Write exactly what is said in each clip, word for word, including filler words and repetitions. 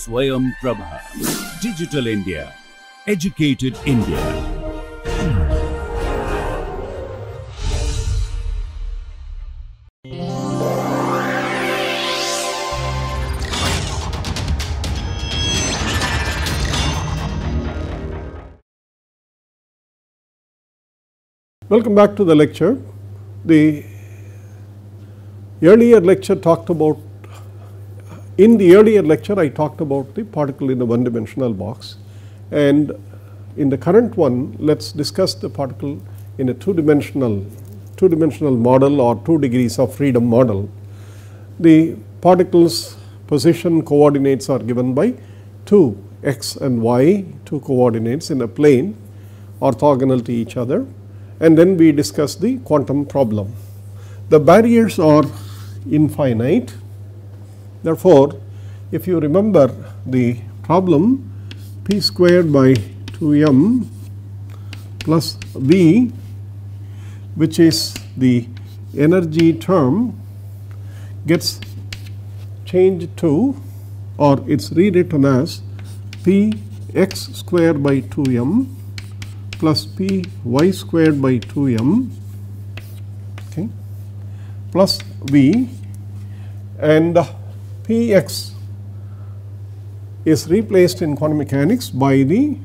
Swayam Prabha. Digital India. Educated India. Welcome back to the lecture. The earlier lecture talked about, in the earlier lecture I talked about the particle in the one dimensional box, and in the current one let us discuss the particle in a two dimensional, two dimensional model or two degrees of freedom model. The particle's position coordinates are given by two x and y, two coordinates in a plane orthogonal to each other. And then we discuss the quantum problem. The barriers are infinite. Therefore, if you remember the problem, p squared by two m plus v, which is the energy term, gets changed to, or it is rewritten as p x squared by two m plus p y squared by two m, okay, plus v, and p x is replaced in quantum mechanics by the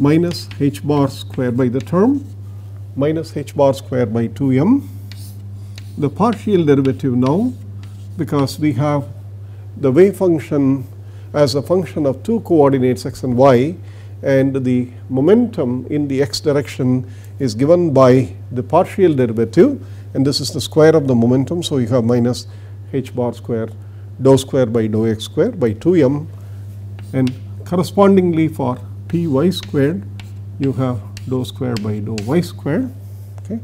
minus h bar squared by the term minus h bar squared by two m. The partial derivative now, because we have the wave function as a function of two coordinates x and y, and the momentum in the x direction is given by the partial derivative, and this is the square of the momentum. So, you have minus h bar square dou square by dou x square by two m, and correspondingly for p y squared you have dou square by dou y square. Okay.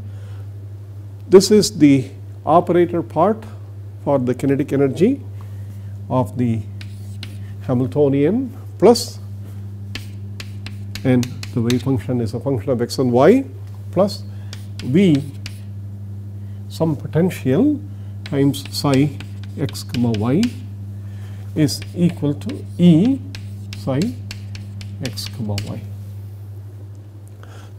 This is the operator part for the kinetic energy of the Hamiltonian, plus, and the wave function is a function of x and y, plus v, some potential, times psi x comma y is equal to e psi x comma y.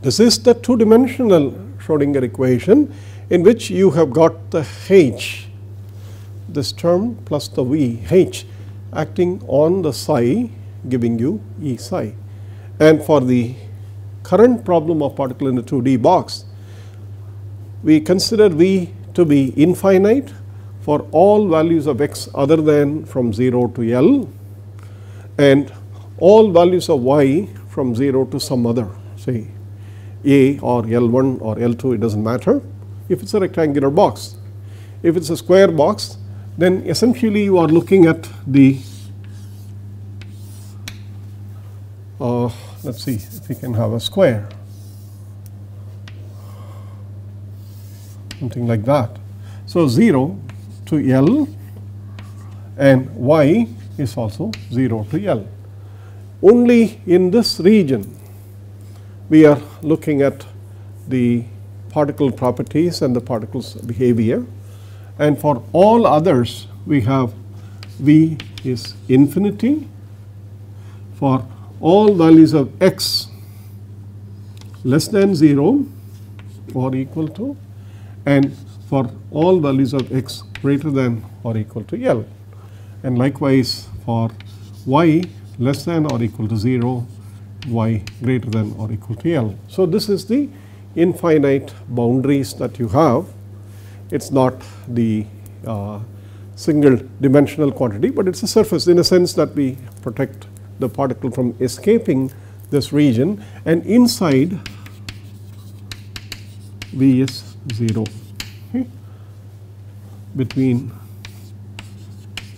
This is the two dimensional Schrodinger equation, in which you have got the h, this term, plus the v, h acting on the psi, giving you e psi. And for the current problem of particle in the two D box, we consider V to be infinite for all values of x other than from zero to L, and all values of y from zero to some other, say A or L one or L two, it does not matter, if it is a rectangular box. If it is a square box, then essentially you are looking at the Uh, let us see if we can have a square, something like that. So, zero to L, and y is also zero to L. Only in this region we are looking at the particle properties and the particle's behavior, and for all others we have v is infinity for all values of x less than zero or equal to, and for all values of x greater than or equal to L, and likewise for y less than or equal to zero, y greater than or equal to L. So, this is the infinite boundaries that you have. It is not the uh, single dimensional quantity, but it is a surface in a sense that we protect the particle from escaping this region, and inside V is zero, okay, between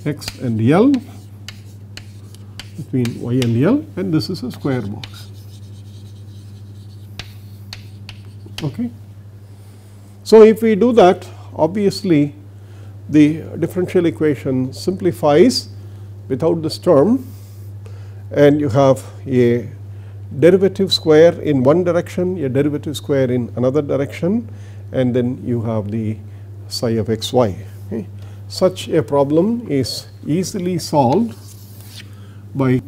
x and L, between y and L, and this is a square box. Okay. So, if we do that, obviously the differential equation simplifies without this term, and you have a derivative square in one direction, a derivative square in another direction, and then you have the psi of xy. Okay. Such a problem is easily solved by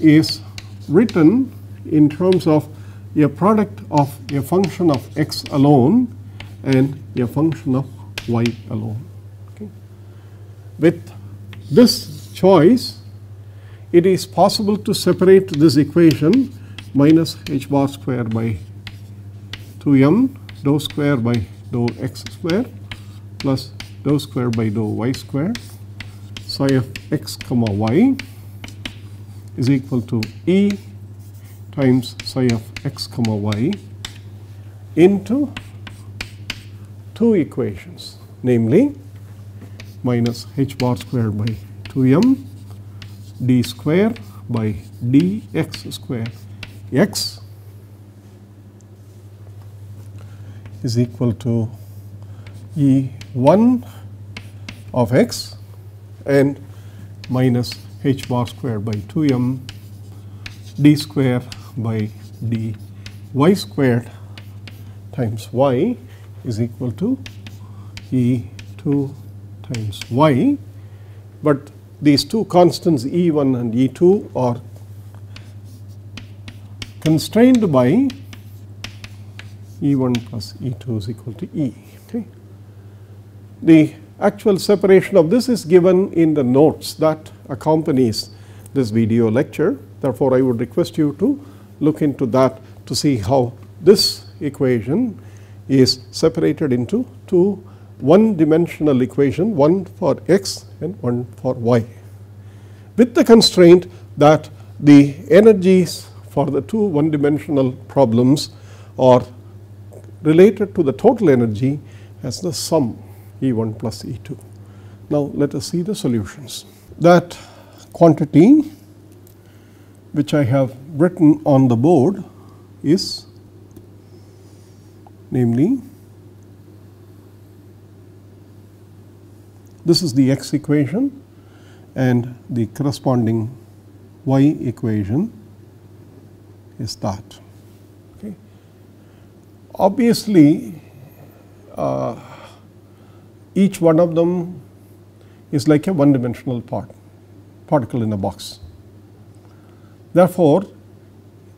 is written in terms of a product of a function of x alone and a function of y alone. Okay. With this choice, it is possible to separate this equation minus h bar square by two m dou square by dou x square plus dou square by dou y square psi of x comma y is equal to e times psi of x comma y into two equations, namely minus h bar square by two m d square by dx square x is equal to e one of x and minus h bar square by two m d square by dy squared times y is equal to e two times y. But these two constants e one and e two are constrained by e one plus e two is equal to e. Okay. The actual separation of this is given in the notes that accompanies this video lecture. Therefore, I would request you to look into that to see how this equation is separated into two one-dimensional equations, one for x and one for y, with the constraint that the energies for the two one-dimensional problems are related to the total energy as the sum e one plus e two. Now let us see the solutions. That quantity which I have written on the board is namely, this is the x equation and the corresponding y equation is that. Okay. Obviously, uh, each one of them is like a one-dimensional part, particle in a box. Therefore,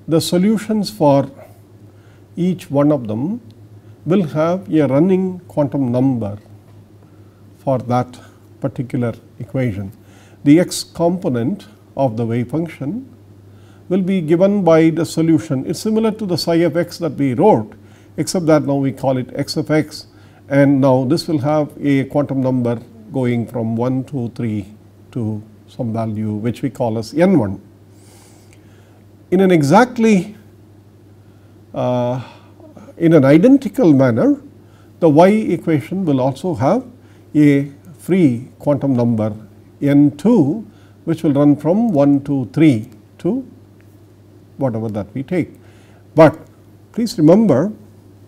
the solutions for each one of them will have a running quantum number for that particular equation. The x component of the wave function will be given by the solution. It's similar to the psi of x that we wrote, except that now we call it x of x, and now this will have a quantum number going from one, two, three to some value which we call as n one. In an exactly, uh, in an identical manner, the y equation will also have a free quantum number n two, which will run from one, two, three to whatever that we take. But please remember,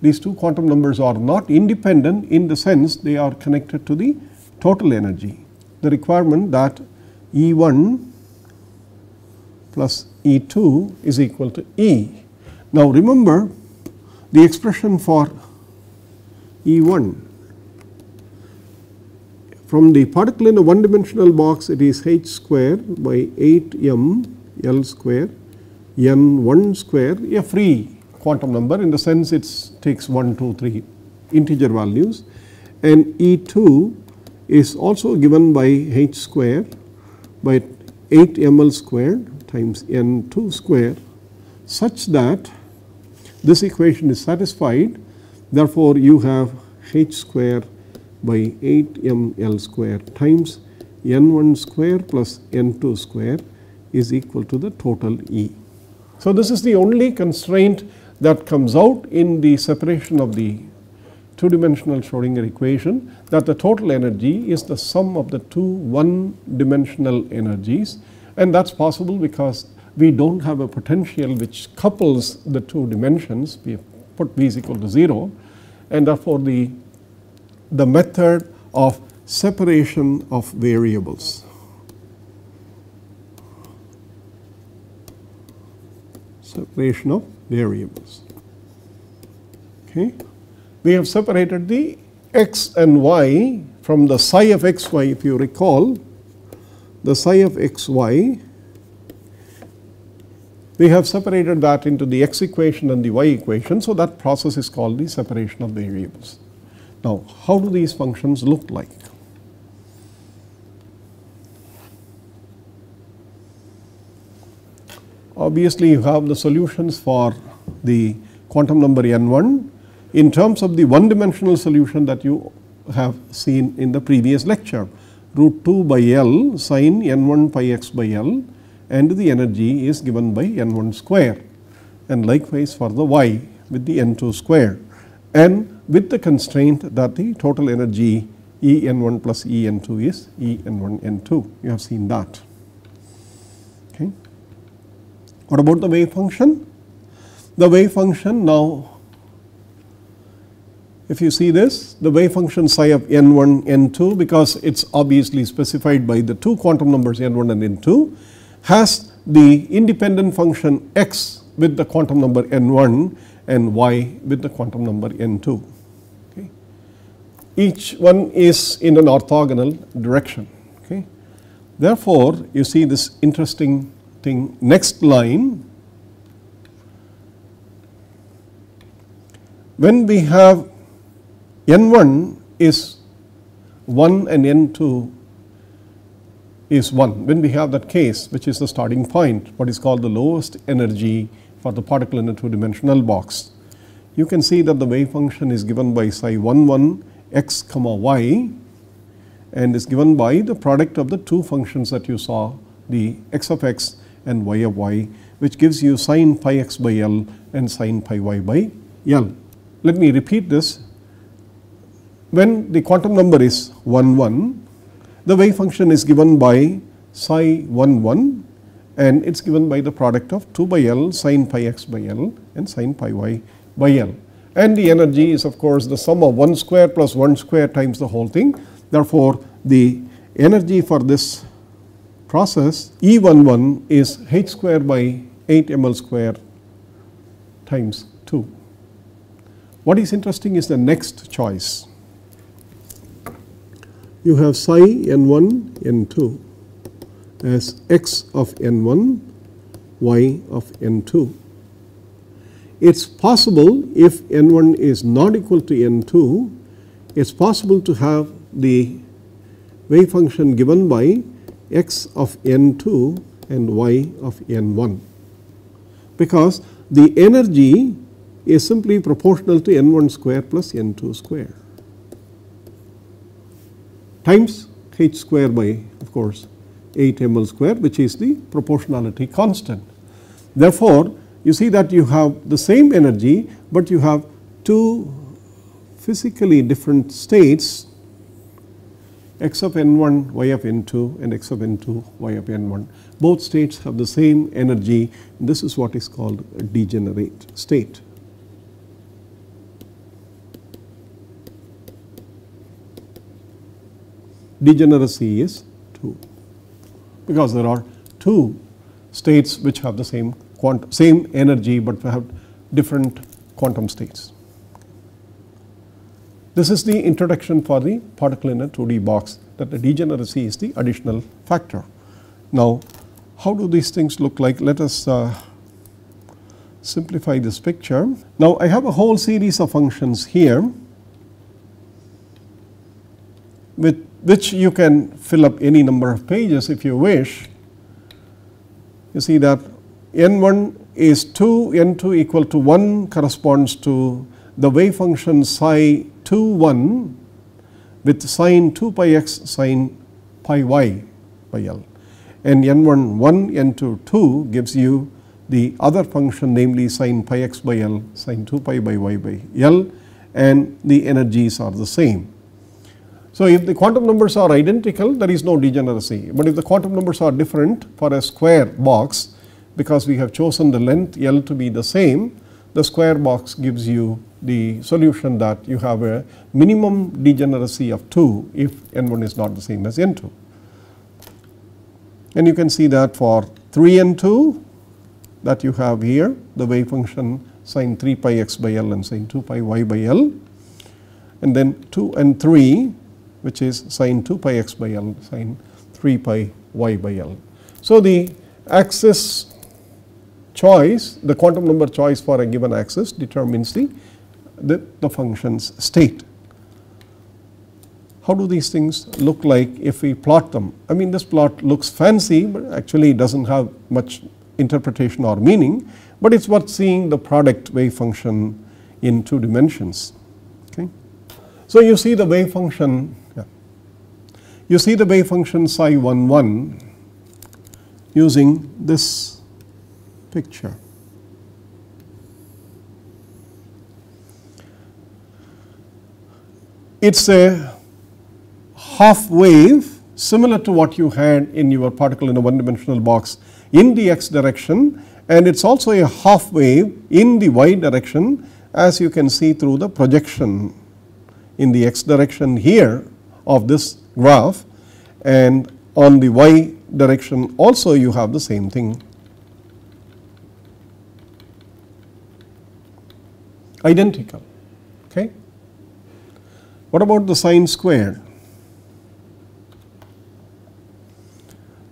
these two quantum numbers are not independent in the sense they are connected to the total energy. The requirement that E one plus E two is equal to E. Now remember, the expression for E one from the particle in a one dimensional box, it is h square by eight m L square n one square, a free quantum number in the sense it takes one, two, three integer values, and E two is also given by h square by eight m L squared times n two square, such that this equation is satisfied. Therefore, you have h square by eight m L square times n one square plus n two square is equal to the total E. So this is the only constraint that comes out in the separation of the two-dimensional Schrodinger equation, that the total energy is the sum of the two one-dimensional energies, and that's possible because we don't have a potential which couples the two dimensions. We have put v is equal to zero, and therefore the, the method of separation of variables. Separation of variables. Okay. We have separated the x and y from the psi of xy, if you recall. the psi of xy, we have separated that into the x equation and the y equation. So that process is called the separation of variables. Now, how do these functions look like? Obviously, you have the solutions for the quantum number n one in terms of the one dimensional solution that you have seen in the previous lecture, root two by L sine n one pi x by L, and the energy is given by n one square, and likewise for the y with the n two square, and with the constraint that the total energy E n one plus E n two is E n one n two. You have seen that. Okay. What about the wave function? The wave function now, if you see this, the wave function psi of n one, n two, because it is obviously specified by the two quantum numbers n one and n two, has the independent function x with the quantum number n one and y with the quantum number n two. Okay. Each one is in an orthogonal direction. Okay. Therefore, you see this interesting thing, next line, when we have n one is one and n two is one, when we have that case which is the starting point, what is called the lowest energy for the particle in a two dimensional box, you can see that the wave function is given by psi one one x comma y, and is given by the product of the two functions that you saw, the x of x and y of y, which gives you sine pi x by L and sine pi y by L. Let me repeat this. When the quantum number is one one, the wave function is given by psi one one, and it is given by the product of two by L sine pi x by L and sine pi y by L. And the energy is of course the sum of one square plus one square times the whole thing. Therefore, the energy for this process E one one is h square by eight m L square times two. What is interesting is the next choice. You have psi n one, n two as x of n one, y of n two. It is possible, if n one is not equal to n two, it is possible to have the wave function given by x of n two and y of n one, because the energy is simply proportional to n one square plus n two square times h square by, of course, eight m L square, which is the proportionality constant. Therefore, you see that you have the same energy, but you have two physically different states, x of n one, y of n two, and x of n two, y of n one. Both states have the same energy. This is what is called a degenerate state. Degeneracy is two, because there are two states which have the same quant same energy but have different quantum states. This is the introduction for the particle in a two D box, that the degeneracy is the additional factor. Now, how do these things look like? Let us uh, simplify this picture. Now, I have a whole series of functions here with which you can fill up any number of pages if you wish. You see that n one is two, n two equal to one corresponds to the wave function psi two one with sine two pi x sine pi y by L, and n one one, n two two gives you the other function, namely sine pi x by L sine two pi by y by L, and the energies are the same. So, if the quantum numbers are identical, there is no degeneracy, but if the quantum numbers are different for a square box, because we have chosen the length L to be the same, the square box gives you the solution that you have a minimum degeneracy of two if n one is not the same as n two. And you can see that for three n two that you have here, the wave function sine three pi x by L and sine two pi y by L, and then two and three, which is sine two pi x by L, sine three pi y by L. So the axis choice, the quantum number choice for a given axis determines the, the, the function's state. How do these things look like if we plot them? I mean, this plot looks fancy, but actually it doesn't have much interpretation or meaning, but it's worth seeing the product wave function in two dimensions. Okay. So you see the wave function, yeah. you see the wave function psi one one using this picture. It's a half wave similar to what you had in your particle in a one dimensional box in the x direction, and it's also a half wave in the y direction, as you can see through the projection in the x direction here of this graph, and on the y direction also you have the same thing. Identical, okay. What about the sine squared?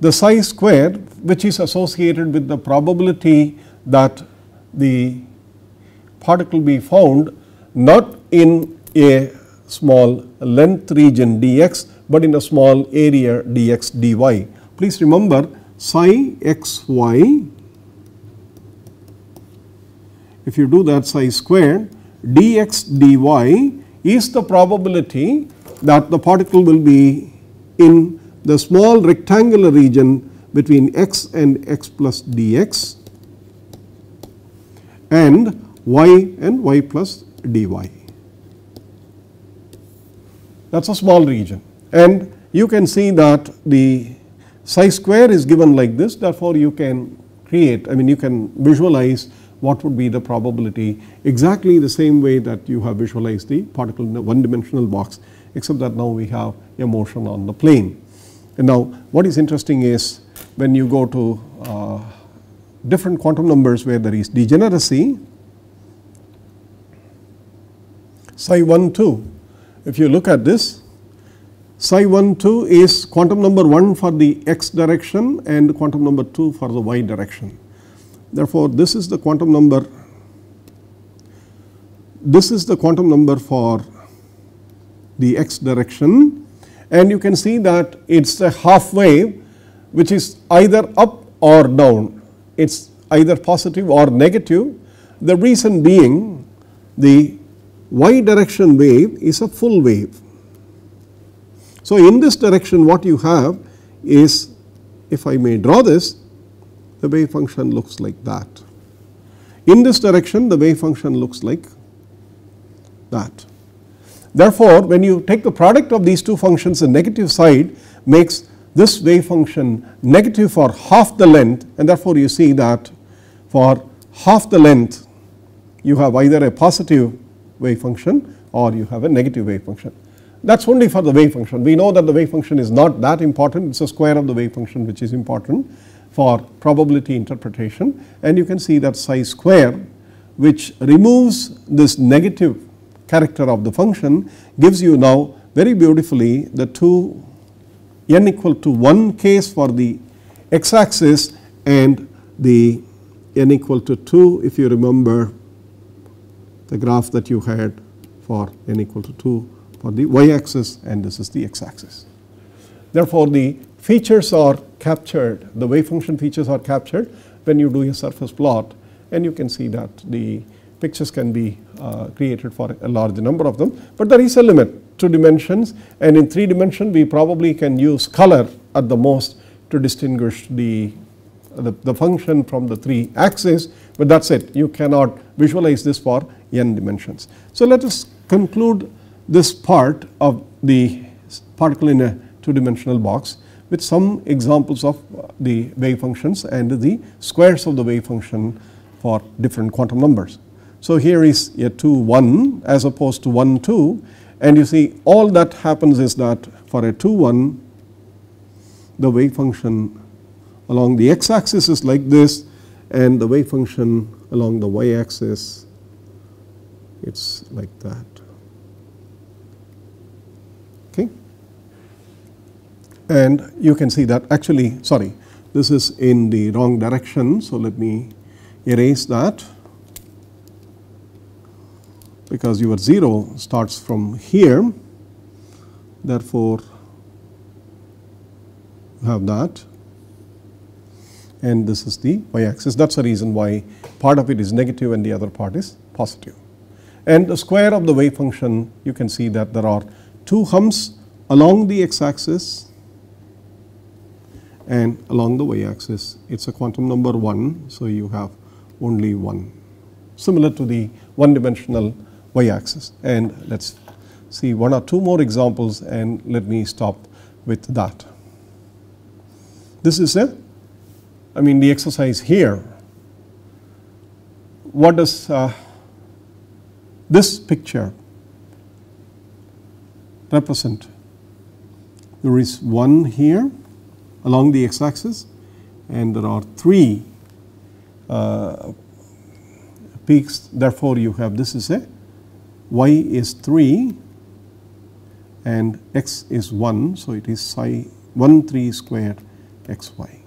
The psi squared, which is associated with the probability that the particle be found not in a small length region dx, but in a small area dx dy. Please remember psi xy, if you do that psi squared, dx dy is the probability that the particle will be in the small rectangular region between x and x plus dx and y and y plus dy. That is a small region, and you can see that the psi square is given like this, therefore you can create, I mean you can visualize what would be the probability exactly the same way that you have visualized the particle in the one dimensional box, except that now we have a motion on the plane. And now what is interesting is when you go to uh, different quantum numbers where there is degeneracy, psi one two, if you look at this, psi one two is quantum number one for the x direction and quantum number two for the y direction. Therefore this is the quantum number, this is the quantum number for the x direction, and you can see that it is a half wave which is either up or down, it is either positive or negative. The reason being the y direction wave is a full wave. So in this direction what you have is, if I may draw this, the wave function looks like that. In this direction the wave function looks like that. Therefore, when you take the product of these two functions, the negative side makes this wave function negative for half the length, and therefore you see that for half the length you have either a positive wave function or you have a negative wave function. That is only for the wave function. We know that the wave function is not that important, it is the square of the wave function which is important for probability interpretation, and you can see that psi square, which removes this negative character of the function, gives you now very beautifully the two n equal to one case for the x axis and the n equal to two, if you remember the graph that you had for n equal to two for the y axis, and this is the x axis. Therefore the features are captured, the wave function features are captured when you do a surface plot, and you can see that the pictures can be uh, created for a large number of them, but there is a limit, two dimensions, and in three dimension we probably can use color at the most to distinguish the, the, the function from the three axes, but that is it, you cannot visualize this for n dimensions. So let us conclude this part of the particle in a two dimensional box with some examples of the wave functions and the squares of the wave function for different quantum numbers. So here is a two one as opposed to one two, and you see all that happens is that for a two one the wave function along the x axis is like this, and the wave function along the y axis it's like that. Okay. And you can see that actually, sorry, this is in the wrong direction. So, let me erase that, because your zero starts from here. Therefore, you have that, and this is the y axis. That is the reason why part of it is negative and the other part is positive. And the square of the wave function, you can see that there are two humps along the x axis and along the y axis. It is a quantum number one, so you have only one, similar to the one dimensional y axis. And let us see one or two more examples, and let me stop with that. This is a, I mean the exercise here. What does uh, this picture represent? There is one here along the x axis, and there are three uh, peaks. Therefore, you have, this is a, y is three and x is one. So, it is psi one three squared xy.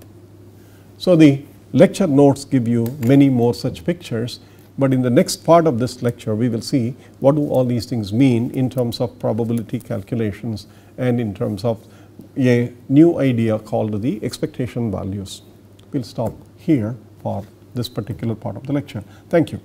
So, the lecture notes give you many more such pictures, but in the next part of this lecture we will see what do all these things mean in terms of probability calculations and in terms of a new idea called the expectation values. We will stop here for this particular part of the lecture. Thank you.